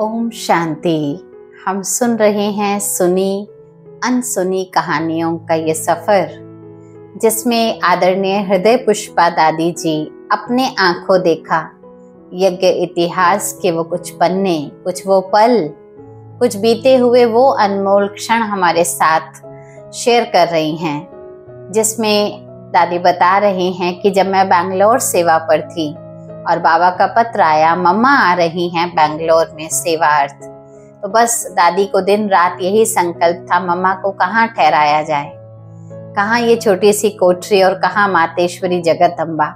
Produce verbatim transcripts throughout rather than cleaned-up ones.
ओम शांति। हम सुन रहे हैं सुनी अनसुनी कहानियों का ये सफ़र, जिसमें आदरणीय हृदय पुष्पा दादी जी अपने आंखों देखा यज्ञ इतिहास के वो कुछ पन्ने, कुछ वो पल, कुछ बीते हुए वो अनमोल क्षण हमारे साथ शेयर कर रही हैं, जिसमें दादी बता रहे हैं कि जब मैं बैंगलोर सेवा पर थी और बाबा का पत्र आया, मम्मा आ रही हैं बैंगलोर में सेवा अर्थ। तो बस दादी को दिन रात यही संकल्प था, मम्मा को कहाँ ठहराया जाए, कहाँ ये छोटी सी कोठरी और कहाँ मातेश्वरी जगत अम्बा।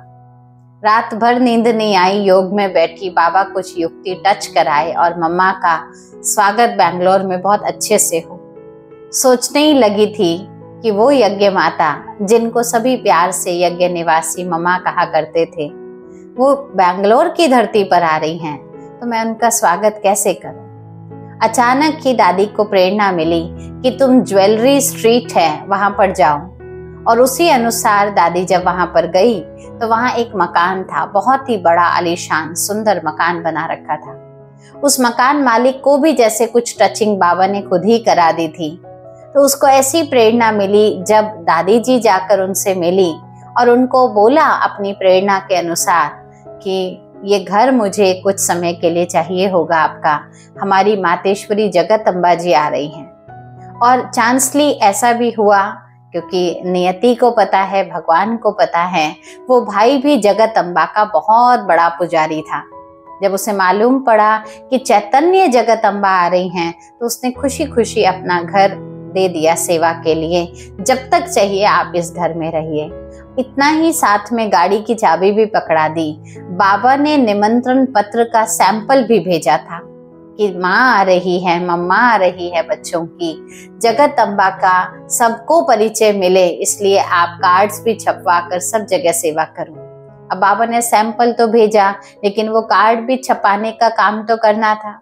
रात भर नींद नहीं आई, योग में बैठी, बाबा कुछ युक्ति टच कराए और मम्मा का स्वागत बैंगलोर में बहुत अच्छे से हो। सोचने ही लगी थी कि वो यज्ञ माता जिनको सभी प्यार से यज्ञ निवासी मम्मा कहा करते थे, वो बैंगलोर की धरती पर आ रही हैं, तो मैं उनका स्वागत कैसे करूं। अचानक ही दादी को प्रेरणा मिली कि तुम ज्वेलरी स्ट्रीट है वहां पर जाओ, और उसी अनुसार दादी जब वहां पर गई तो वहां एक मकान था, बहुत ही बड़ा आलीशान सुंदर मकान बना रखा था। उस मकान मालिक को भी जैसे कुछ टचिंग बाबा ने खुद ही करा दी थी। तो उसको ऐसी प्रेरणा मिली जब दादी जी जाकर उनसे मिली और उनको बोला अपनी प्रेरणा के अनुसार कि ये घर मुझे कुछ समय के लिए चाहिए होगा आपका, हमारी मातेश्वरी जगत अम्बा जी आ रही हैं। और चांसली ऐसा भी हुआ, क्योंकि नियति को पता है, भगवान को पता है, वो भाई भी जगत अम्बा का बहुत बड़ा पुजारी था। जब उसे मालूम पड़ा कि चैतन्य जगत अम्बा आ रही हैं, तो उसने खुशी खुशी अपना घर दे दिया सेवा के लिए, जब तक चाहिए आप इस घर में रहिए। इतना ही साथ में गाड़ी की चाबी भी पकड़ा दी। बाबा ने निमंत्रण पत्र का सैंपल भी भेजा था कि माँ आ रही है, मम्मा आ रही है बच्चों की, जगत अम्बा का सबको परिचय मिले इसलिए आप कार्ड्स भी छपवा कर सब जगह सेवा करो। अब बाबा ने सैंपल तो भेजा, लेकिन वो कार्ड भी छपाने का काम तो करना था।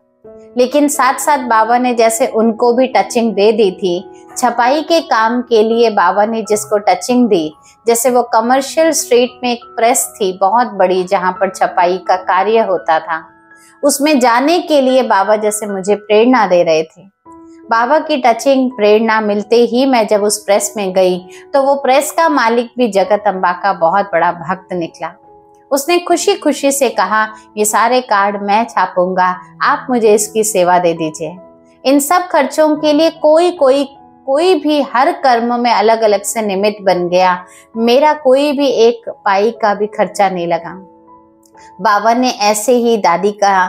लेकिन साथ साथ बाबा ने जैसे उनको भी टचिंग दे दी थी, छपाई के काम के लिए बाबा ने जिसको टचिंग दी, जैसे वो कमर्शियल स्ट्रीट में एक प्रेस थी बहुत बड़ी, जहाँ पर छपाई का कार्य होता था, उसमें जाने के लिए बाबा जैसे मुझे प्रेरणा दे रहे थे। बाबा की टचिंग प्रेरणा मिलते ही मैं जब उस प्रेस में गई, तो वो प्रेस का मालिक भी जगत अम्बा का बहुत बड़ा भक्त निकला। उसने खुशी खुशी से कहा, ये सारे कार्ड मैं छापूंगा, आप मुझे इसकी सेवा दे दीजिए। इन सब खर्चों के लिए कोई कोई कोई भी हर कर्म में अलग अलग से निमित्त बन गया, मेरा कोई भी एक पाई का भी खर्चा नहीं लगा। बाबा ने ऐसे ही, दादी का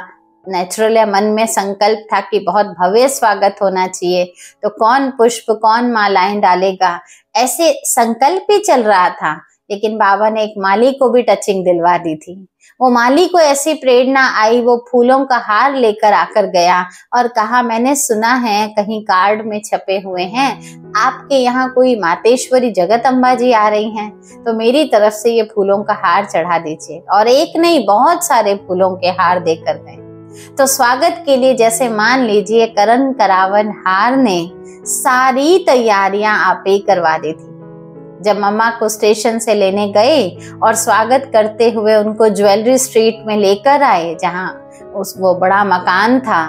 नेचुरल मन में संकल्प था कि बहुत भव्य स्वागत होना चाहिए, तो कौन पुष्प, कौन मालाएं डालेगा, ऐसे संकल्प ही चल रहा था। लेकिन बाबा ने एक माली को भी टचिंग दिलवा दी थी। वो माली को ऐसी प्रेरणा आई, वो फूलों का हार लेकर आकर गया और कहा, मैंने सुना है कहीं कार्ड में छपे हुए हैं आपके यहाँ कोई मातेश्वरी जगत अम्बा जी आ रही हैं, तो मेरी तरफ से ये फूलों का हार चढ़ा दीजिए। और एक नहीं, बहुत सारे फूलों के हार देकर गए। तो स्वागत के लिए जैसे मान लीजिए करण करावन हार ने सारी तैयारियां आप ही करवा दी थी। जब मम्मा को स्टेशन से लेने गए और स्वागत करते हुए उनको ज्वेलरी स्ट्रीट में लेकर आए, जहाँ उस वो बड़ा मकान था,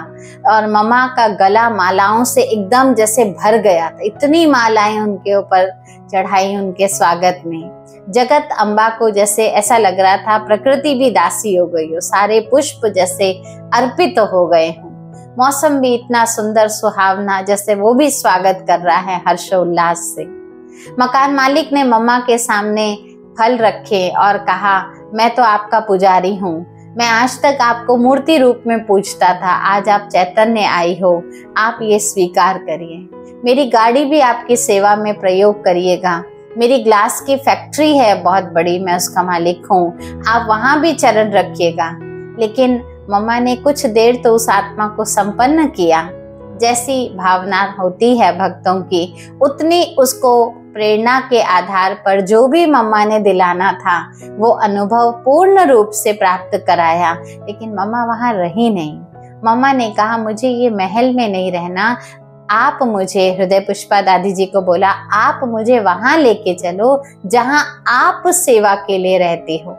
और मम्मा का गला मालाओं से एकदम जैसे भर गया था, इतनी मालाएं उनके ऊपर चढ़ाई उनके स्वागत में। जगत अम्बा को जैसे ऐसा लग रहा था प्रकृति भी दासी हो गई हो, सारे पुष्प जैसे अर्पित हो गए हों, मौसम भी इतना सुंदर सुहावना जैसे वो भी स्वागत कर रहा है हर्षोल्लास से। मकान मालिक ने मम्मा के सामने फल रखे और कहा, मैं तो आपका पुजारी हूँ, मैं आज तक आपको मूर्ति रूप में पूजता था, आज आप चैतन्य आई हो, आप ये स्वीकार करिए, मेरी गाड़ी भी आपकी सेवा में प्रयोग करिएगा, मेरी ग्लास की फैक्ट्री है बहुत बड़ी, मैं उसका मालिक हूँ, आप वहाँ भी चरण रखिएगा। लेकिन मम्मा ने कुछ देर तो उस आत्मा को संपन्न किया, जैसी भावना होती है भक्तों की, उतनी उसको प्रेरणा के आधार पर जो भी मम्मा ने दिलाना था वो अनुभव पूर्ण रूप से प्राप्त कराया। लेकिन मम्मा वहाँ रही नहीं। मम्मा ने कहा, मुझे ये महल में नहीं रहना, आप मुझे, हृदय पुष्पा दादी जी को बोला, आप मुझे वहाँ लेके चलो जहाँ आप सेवा के लिए रहती हो।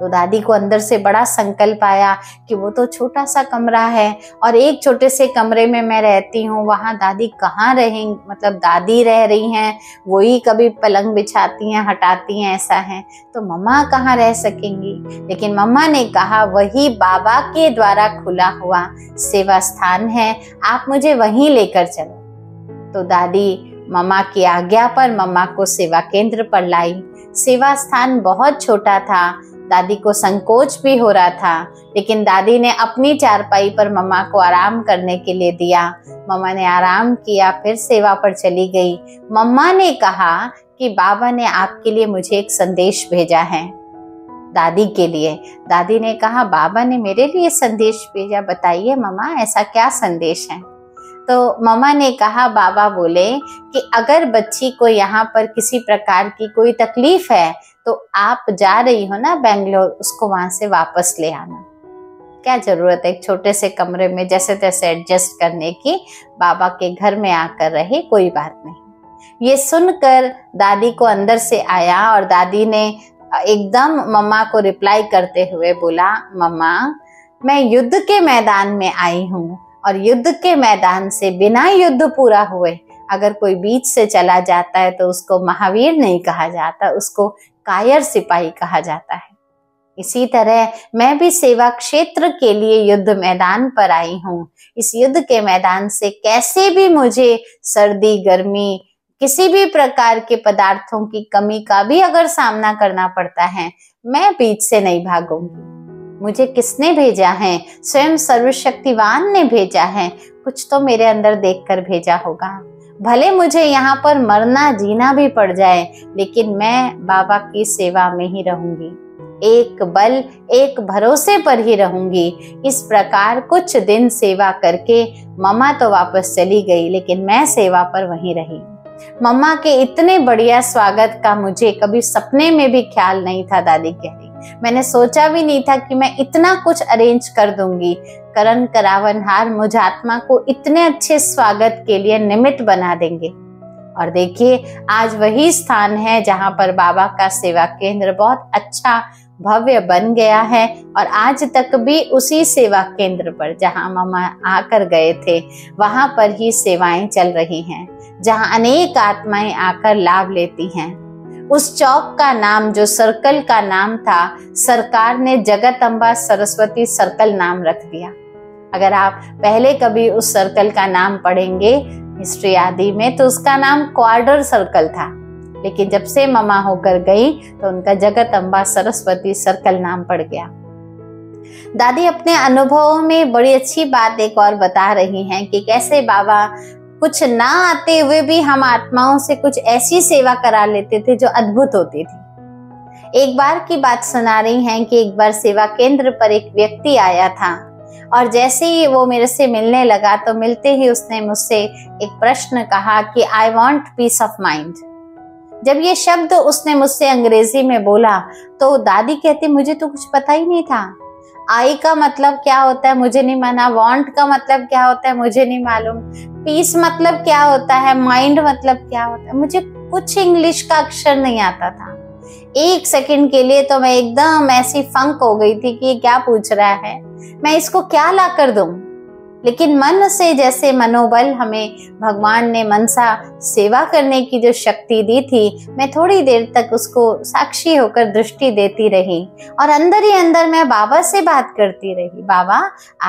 तो दादी को अंदर से बड़ा संकल्प आया कि वो तो छोटा सा कमरा है और एक छोटे से कमरे में मैं रहती हूँ, वहाँ दादी कहाँ रहेंगी, मतलब दादी रह रही हैं, वही कभी पलंग बिछाती हैं, हटाती हैं, ऐसा है, तो मम्मा कहाँ रह सकेंगी। लेकिन मम्मा ने कहा वही बाबा के द्वारा खुला हुआ सेवा स्थान है, आप मुझे वहीं लेकर चलो। तो दादी मम्मा की आज्ञा पर मम्मा को सेवा केंद्र पर लाई। सेवा स्थान बहुत छोटा था, दादी को संकोच भी हो रहा था, लेकिन दादी ने अपनी चारपाई पर मम्मा को आराम करने के लिए दिया। मम्मा ने आराम किया, फिर सेवा पर चली गई। मम्मा ने कहा कि बाबा ने आपके लिए मुझे एक संदेश भेजा है दादी के लिए। दादी ने कहा बाबा ने मेरे लिए संदेश भेजा, बताइए मम्मा ऐसा क्या संदेश है। तो मम्मा ने कहा बाबा बोले कि अगर बच्ची को यहाँ पर किसी प्रकार की कोई तकलीफ है तो आप जा रही हो ना बेंगलोर, उसको वहाँ से वापस ले आना, क्या जरूरत है एक छोटे से कमरे में जैसे तैसे एडजस्ट करने की, बाबा के घर में आकर रहे, कोई बात नहीं। ये सुनकर दादी को अंदर से आया और दादी ने एकदम मम्मा को रिप्लाई करते हुए बोला, मम्मा मैं युद्ध के मैदान में आई हूँ और युद्ध के मैदान से बिना युद्ध पूरा हुए अगर कोई बीच से चला जाता है तो उसको महावीर नहीं कहा जाता, उसको कायर सिपाही कहा जाता है। इसी तरह मैं भी सेवा क्षेत्र के लिए युद्ध मैदान पर आई हूँ। इस युद्ध के मैदान से कैसे भी मुझे सर्दी गर्मी किसी भी प्रकार के पदार्थों की कमी का भी अगर सामना करना पड़ता है, मैं बीच से नहीं भागूंगी। मुझे किसने भेजा है, स्वयं सर्वशक्तिवान ने भेजा है, कुछ तो मेरे अंदर देखकर भेजा होगा। भले मुझे यहाँ पर मरना जीना भी पड़ जाए, लेकिन मैं बाबा की सेवा में ही रहूंगी, एक बल एक भरोसे पर ही रहूंगी। इस प्रकार कुछ दिन सेवा करके मम्मा तो वापस चली गई, लेकिन मैं सेवा पर वहीं रही। मम्मा के इतने बढ़िया स्वागत का मुझे कभी सपने में भी ख्याल नहीं था, दादी कह रही। मैंने सोचा भी नहीं था कि मैं इतना कुछ अरेंज कर दूंगी। करण करावनहार मुझ आत्मा को इतने अच्छे स्वागत के लिए निमित्त बना देंगे। और देखिए आज वही स्थान है जहाँ पर बाबा का सेवा केंद्र बहुत अच्छा भव्य बन गया है। और आज तक भी उसी सेवा केंद्र पर जहाँ मम्मा आकर गए थे वहां पर ही सेवाएं चल रही हैं, जहाँ अनेक आत्माएं आकर लाभ लेती हैं। उस चौक का नाम जो सर्कल का नाम था, सरकार ने जगत अम्बा सरस्वती सर्कल नाम रख दिया। अगर आप पहले कभी उस सर्कल का नाम पढ़ेंगे हिस्ट्री आदि में तो उसका नाम क्वार्टर सर्कल था, लेकिन जब से ममा होकर गई तो उनका जगत अम्बा सरस्वती सर्कल नाम पड़ गया। दादी अपने अनुभवों में बड़ी अच्छी बात एक और बता रही हैं कि कैसे बाबा कुछ ना आते हुए भी हम आत्माओं से कुछ ऐसी सेवा करा लेते थे जो अद्भुत होती थी। एक बार की बात सुना रही हैं कि एक बार सेवा केंद्र पर एक व्यक्ति आया था और जैसे ही वो मेरे से मिलने लगा तो मिलते ही उसने मुझसे एक प्रश्न कहा कि I want peace of mind. जब ये शब्द उसने मुझसे अंग्रेजी में बोला तो दादी कहती मुझे तो कुछ पता ही नहीं था। आई का मतलब क्या होता है मुझे नहीं माना, वांट का मतलब क्या होता है मुझे नहीं मालूम, पीस मतलब क्या होता है, माइंड मतलब क्या होता है, मुझे कुछ इंग्लिश का अक्षर नहीं आता था। एक सेकंड के लिए तो मैं एकदम ऐसी फंक हो गई थी कि ये क्या पूछ रहा है, मैं इसको क्या ला कर दूं। लेकिन मन से जैसे मनोबल हमें भगवान ने मनसा सेवा करने की जो शक्ति दी थी, मैं थोड़ी देर तक उसको साक्षी होकर दृष्टि देती रही और अंदर ही अंदर मैं बाबा से बात करती रही, बाबा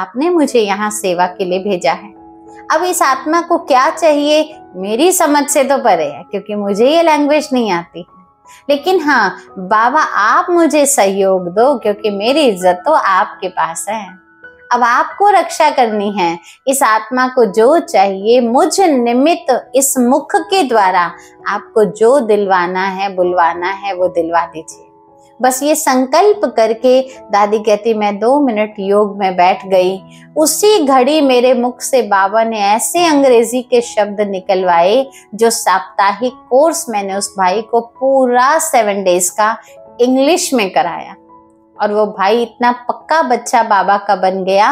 आपने मुझे यहाँ सेवा के लिए भेजा है, अब इस आत्मा को क्या चाहिए मेरी समझ से तो परे है क्योंकि मुझे ये लैंग्वेज नहीं आती, लेकिन हाँ बाबा आप मुझे सहयोग दो क्योंकि मेरी इज्जत तो आपके पास है, अब आपको रक्षा करनी है। इस आत्मा को जो चाहिए मुझ निमित्त इस मुख के द्वारा आपको जो दिलवाना है बुलवाना है वो दिलवा दीजिए। बस ये संकल्प करके दादी कहती मैं दो मिनट योग में बैठ गई। उसी घड़ी मेरे मुख से बाबा ने ऐसे अंग्रेजी के शब्द निकलवाए जो साप्ताहिक कोर्स मैंने उस भाई को पूरा सेवन डेज का इंग्लिश में कराया। और वो भाई इतना पक्का बच्चा बाबा का बन गया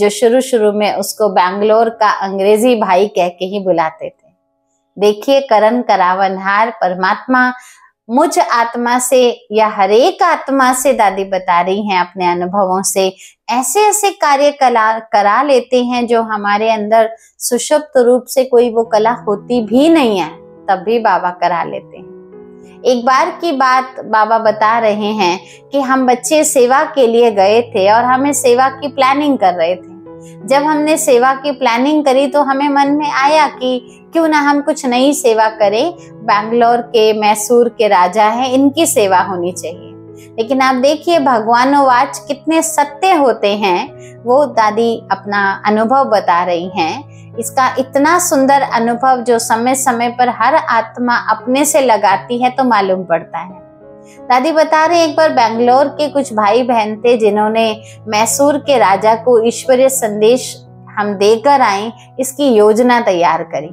जो शुरू शुरू में उसको बैंगलोर का अंग्रेजी भाई कह के ही बुलाते थे। देखिए करण करावनहार परमात्मा मुझ आत्मा से या हरेक आत्मा से दादी बता रही हैं अपने अनुभवों से, ऐसे ऐसे कार्य कला करा लेते हैं जो हमारे अंदर सुषुप्त रूप से कोई वो कला होती भी नहीं है, तब भी बाबा करा लेते हैं। एक बार की बात बाबा बता रहे हैं कि हम बच्चे सेवा के लिए गए थे और हमें सेवा की प्लानिंग कर रहे थे। जब हमने सेवा की प्लानिंग करी तो हमें मन में आया कि क्यों ना हम कुछ नई सेवा करें, बैंगलोर के मैसूर के राजा हैं, इनकी सेवा होनी चाहिए। लेकिन आप देखिए भगवानोवाच कितने सत्य होते हैं, वो दादी अपना अनुभव बता रही हैं। इसका इतना सुंदर अनुभव जो समय समय पर हर आत्मा अपने से लगाती है तो मालूम पड़ता है। दादी बता रहे एक बार बेंगलोर के कुछ भाई बहन थे जिन्होंने मैसूर के राजा को ईश्वरीय संदेश हम देकर आए, इसकी योजना तैयार करी।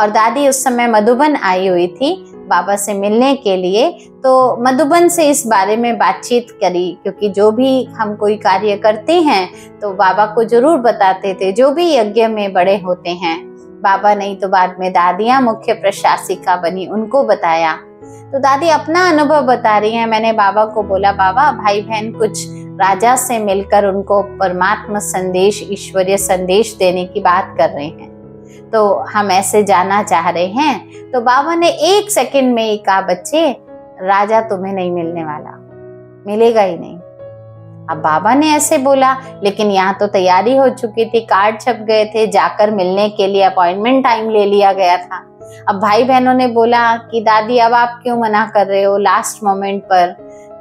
और दादी उस समय मधुबन आई हुई थी बाबा से मिलने के लिए, तो मधुबन से इस बारे में बातचीत करी, क्योंकि जो भी हम कोई कार्य करते हैं तो बाबा को जरूर बताते थे, जो भी यज्ञ में बड़े होते हैं। बाबा नहीं तो बाद में दादियाँ मुख्य प्रशासिका बनी, उनको बताया। तो दादी अपना अनुभव बता रही हैं, मैंने बाबा को बोला बाबा भाई बहन कुछ राजा से मिलकर उनको परमात्मा संदेश, ईश्वरीय संदेश देने की बात कर रहे हैं, तो हम ऐसे जाना चाह रहे हैं। तो बाबा ने एक सेकंड में ही कहा बच्चे राजा तुम्हें नहीं मिलने वाला, मिलेगा ही नहीं। अब बाबा ने ऐसे बोला, लेकिन यहाँ तो तैयारी हो चुकी थी, कार्ड छप गए थे, जाकर मिलने के लिए अपॉइंटमेंट टाइम ले लिया गया था। अब भाई बहनों ने बोला कि दादी अब आप क्यों मना कर रहे हो, लास्ट मोमेंट पर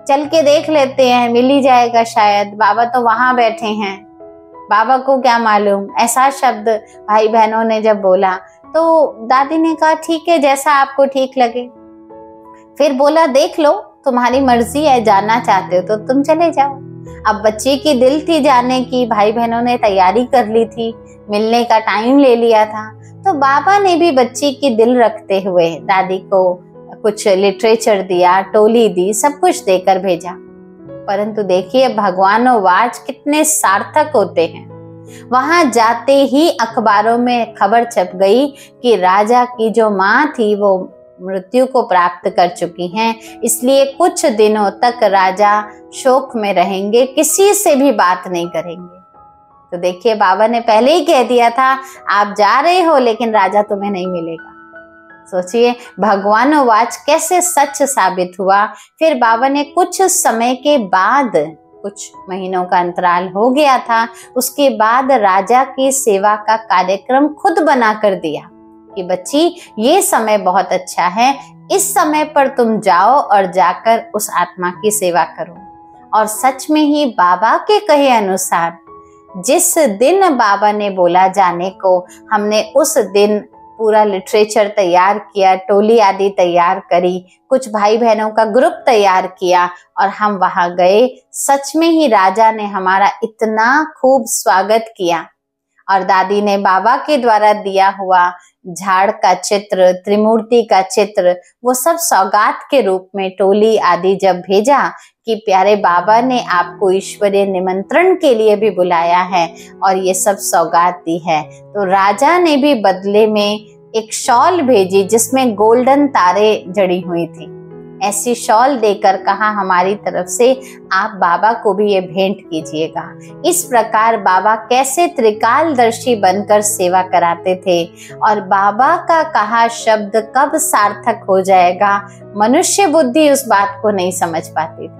चल के देख लेते हैं, मिल ही जाएगा शायद, बाबा तो वहां बैठे हैं, बाबा को क्या मालूम, ऐसा शब्द भाई बहनों ने जब बोला तो दादी ने कहा ठीक है जैसा आपको ठीक लगे। फिर बोला देख लो तुम्हारी मर्जी है, जाना चाहते हो तो तुम चले जाओ। अब बच्चे की दिल थी जाने की, भाई बहनों ने तैयारी कर ली थी, मिलने का टाइम ले लिया था, तो बाबा ने भी बच्चे की दिल रखते हुए दादी को कुछ लिटरेचर दिया, टोली दी, सब कुछ देकर भेजा। परंतु देखिए भगवानोवाच कितने सार्थक होते हैं। वहां जाते ही अखबारों में खबर छप गई कि राजा की जो माँ थी वो मृत्यु को प्राप्त कर चुकी हैं, इसलिए कुछ दिनों तक राजा शोक में रहेंगे, किसी से भी बात नहीं करेंगे। तो देखिए बाबा ने पहले ही कह दिया था आप जा रहे हो लेकिन राजा तुम्हें नहीं मिलेगा। सोचिए भगवानोवाच कैसे सच साबित हुआ। फिर बाबा ने कुछ समय के बाद, कुछ महीनों का अंतराल हो गया था, उसके बाद राजा की सेवा का कार्यक्रम खुद बना कर दिया कि बच्ची ये समय बहुत अच्छा है, इस समय पर तुम जाओ और जाकर उस आत्मा की सेवा करो। और सच में ही बाबा के कहे अनुसार जिस दिन बाबा ने बोला जाने को, हमने उस दिन पूरा लिटरेचर तैयार किया, टोली आदि तैयार करी, कुछ भाई बहनों का ग्रुप तैयार किया और हम वहां गए। सच में ही राजा ने हमारा इतना खूब स्वागत किया। और दादी ने बाबा के द्वारा दिया हुआ झाड़ का चित्र, त्रिमूर्ति का चित्र, वो सब सौगात के रूप में टोली आदि जब भेजा कि प्यारे बाबा ने आपको ईश्वरीय निमंत्रण के लिए भी बुलाया है और ये सब सौगात दी है, तो राजा ने भी बदले में एक शॉल भेजी जिसमें गोल्डन तारे जड़ी हुई थी। ऐसी शॉल देकर कहा हमारी तरफ से आप बाबा को भी ये भेंट कीजिएगा। इस प्रकार बाबा कैसे त्रिकालदर्शी बनकर सेवा कराते थे। और बाबा का कहा शब्द कब सार्थक हो जाएगा, मनुष्य बुद्धि उस बात को नहीं समझ पाती थी।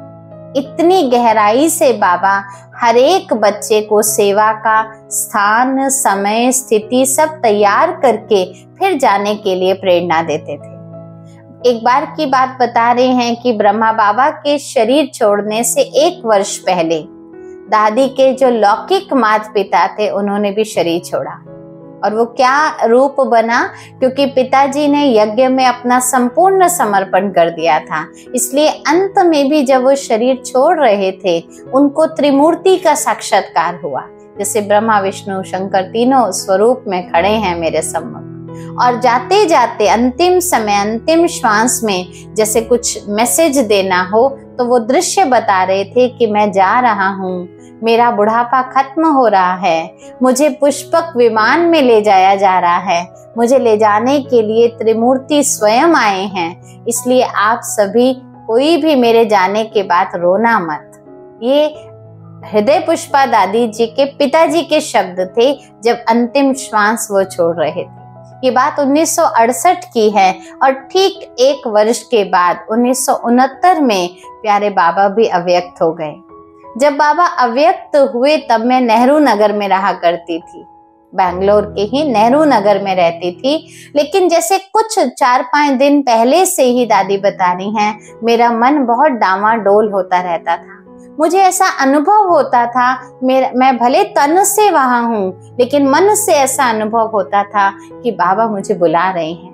इतनी गहराई से बाबा हर एक बच्चे को सेवा का स्थान, समय, स्थिति सब तैयार करके फिर जाने के लिए प्रेरणा देते थे। एक बार की बात बता रहे हैं कि ब्रह्मा बाबा के शरीर छोड़ने से एक वर्ष पहले दादी के जो लौकिक माता पिता थे उन्होंने भी शरीर छोड़ा। और वो क्या रूप बना, क्योंकि पिताजी ने यज्ञ में अपना संपूर्ण समर्पण कर दिया था, इसलिए अंत में भी जब वो शरीर छोड़ रहे थे उनको त्रिमूर्ति का साक्षात्कार हुआ, जैसे ब्रह्मा विष्णु शंकर तीनों स्वरूप में खड़े हैं मेरे सम्मुख। और जाते जाते अंतिम समय, अंतिम श्वास में जैसे कुछ मैसेज देना हो तो वो दृश्य बता रहे थे कि मैं जा रहा हूँ, मेरा बुढ़ापा खत्म हो रहा है, मुझे पुष्पक विमान में ले जाया जा रहा है, मुझे ले जाने के लिए त्रिमूर्ति स्वयं आए हैं, इसलिए आप सभी कोई भी मेरे जाने के बाद रोना मत। ये हृदय पुष्पा दादी जी के पिताजी के शब्द थे जब अंतिम श्वास वो छोड़ रहे थे। ये बात उन्नीस सौ अड़सठ की है और ठीक एक वर्ष के बाद उन्नीस सौ उनहत्तर में प्यारे बाबा भी अव्यक्त हो गए। जब बाबा अव्यक्त हुए तब मैं नेहरू नगर में रहा करती थी, बैंगलोर के ही नेहरू नगर में रहती थी, लेकिन जैसे कुछ चार पांच दिन पहले से ही दादी बता रही हैं, मेरा मन बहुत डामाडोल होता रहता था। मुझे ऐसा अनुभव होता था, मेरा मैं भले तन से वहां हूँ लेकिन मन से ऐसा अनुभव होता था कि बाबा मुझे बुला रहे हैं,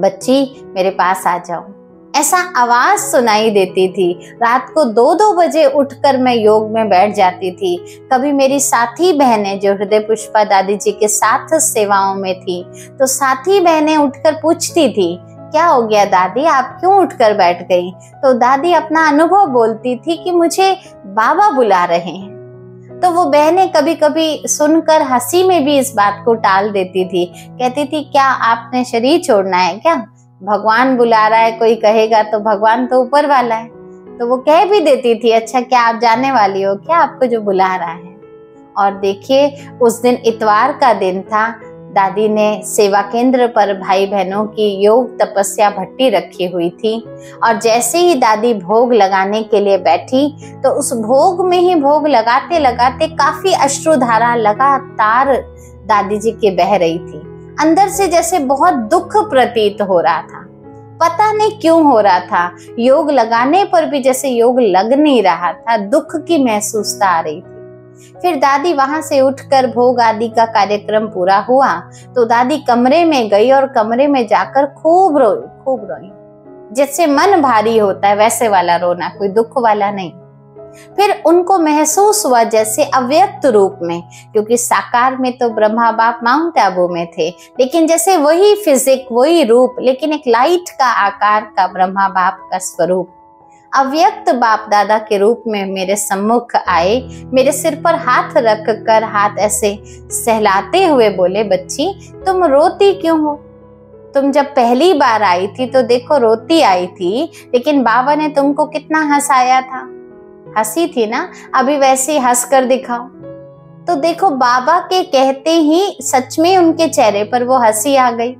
बच्ची मेरे पास आ जाओ, ऐसा आवाज सुनाई देती थी। रात को दो दो बजे उठकर मैं योग में बैठ जाती थी। कभी मेरी साथी बहनें जो हृदय पुष्पा दादी जी के साथ सेवाओं में थी, तो साथी बहनें उठकर पूछती थी, क्या हो गया दादी, आप क्यों उठकर बैठ गई? तो दादी अपना अनुभव बोलती थी कि मुझे बाबा बुला रहे हैं। तो वो बहनें कभी कभी सुनकर हंसी में भी इस बात को टाल देती थी, कहती थी क्या आपने शरीर छोड़ना है क्या, भगवान बुला रहा है, कोई कहेगा तो भगवान तो ऊपर वाला है। तो वो कह भी देती थी, अच्छा क्या आप जाने वाली हो क्या, आपको जो बुला रहा है। और देखिए उस दिन इतवार का दिन था, दादी ने सेवा केंद्र पर भाई बहनों की योग तपस्या भट्टी रखी हुई थी और जैसे ही दादी भोग लगाने के लिए बैठी तो उस भोग में ही भोग लगाते लगाते काफी अश्रुधारा लगातार दादी जी के बह रही थी। अंदर से जैसे बहुत दुख प्रतीत हो रहा था, पता नहीं क्यों हो रहा था, योग लगाने पर भी जैसे योग लग नहीं रहा था, दुख की महसूसता आ रही थी। फिर दादी वहां से उठकर भोग आदि का कार्यक्रम पूरा हुआ तो दादी कमरे में गई और कमरे में जाकर खूब रोई खूब रोई जैसे मन भारी होता है वैसे वाला रोना, कोई दुख वाला नहीं। फिर उनको महसूस हुआ जैसे अव्यक्त रूप में, क्योंकि साकार में तो ब्रह्मा बाप माउंट आबू में थे, लेकिन जैसे वही फिजिक वही रूप, लेकिन एक लाइट का आकार का ब्रह्मा बाप का स्वरूप अव्यक्त बाप दादा के रूप में मेरे सम्मुख आए, मेरे सिर पर हाथ रख कर हाथ ऐसे सहलाते हुए बोले, बच्ची तुम रोती क्यों हो, तुम जब पहली बार आई थी तो देखो रोती आई थी, लेकिन बाबा ने तुमको कितना हंसाया था, हंसी थी ना, अभी वैसे हंस कर दिखाओ। तो देखो बाबा के कहते ही सच में उनके चेहरे पर वो हंसी आ गई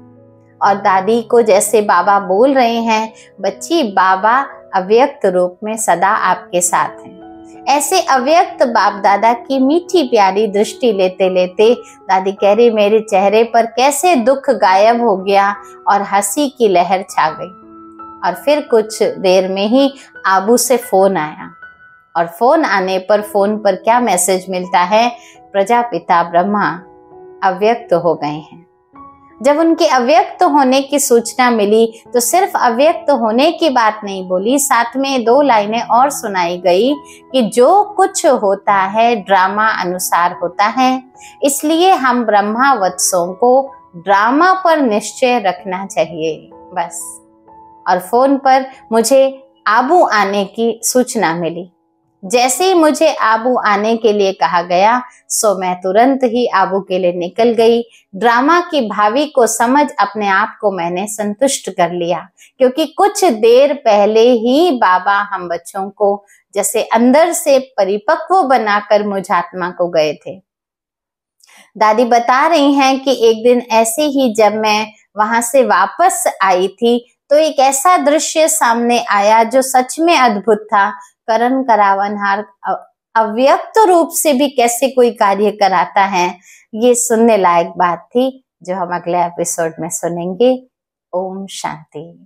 और दादी को जैसे बाबा बोल रहे हैं, बच्ची बाबा अव्यक्त रूप में सदा आपके साथ हैं। ऐसे अव्यक्त बाप दादा की मीठी प्यारी दृष्टि लेते लेते दादी कह रही, मेरे चेहरे पर कैसे दुख गायब हो गया और हंसी की लहर छा गई। और फिर कुछ देर में ही आबू से फोन आया और फोन आने पर फोन पर क्या मैसेज मिलता है, प्रजापिता ब्रह्मा अव्यक्त हो गए हैं। जब उनके अव्यक्त होने की सूचना मिली तो सिर्फ अव्यक्त होने की बात नहीं बोली, साथ में दो लाइनें और सुनाई गई कि जो कुछ होता है ड्रामा अनुसार होता है, इसलिए हम ब्रह्मा वत्सों को ड्रामा पर निश्चय रखना चाहिए, बस। और फोन पर मुझे आबू आने की सूचना मिली। जैसे ही मुझे आबू आने के लिए कहा गया सो मैं तुरंत ही आबू के लिए निकल गई। ड्रामा की भावी को समझ अपने आप को मैंने संतुष्ट कर लिया, क्योंकि कुछ देर पहले ही बाबा हम बच्चों को जैसे अंदर से परिपक्व बनाकर मुझात्मा को गए थे। दादी बता रही हैं कि एक दिन ऐसे ही जब मैं वहां से वापस आई थी तो एक ऐसा दृश्य सामने आया जो सच में अद्भुत था। करण करावनहार अव्यक्त रूप से भी कैसे कोई कार्य कराता है, ये सुनने लायक बात थी जो हम अगले एपिसोड में सुनेंगे। ओम शांति।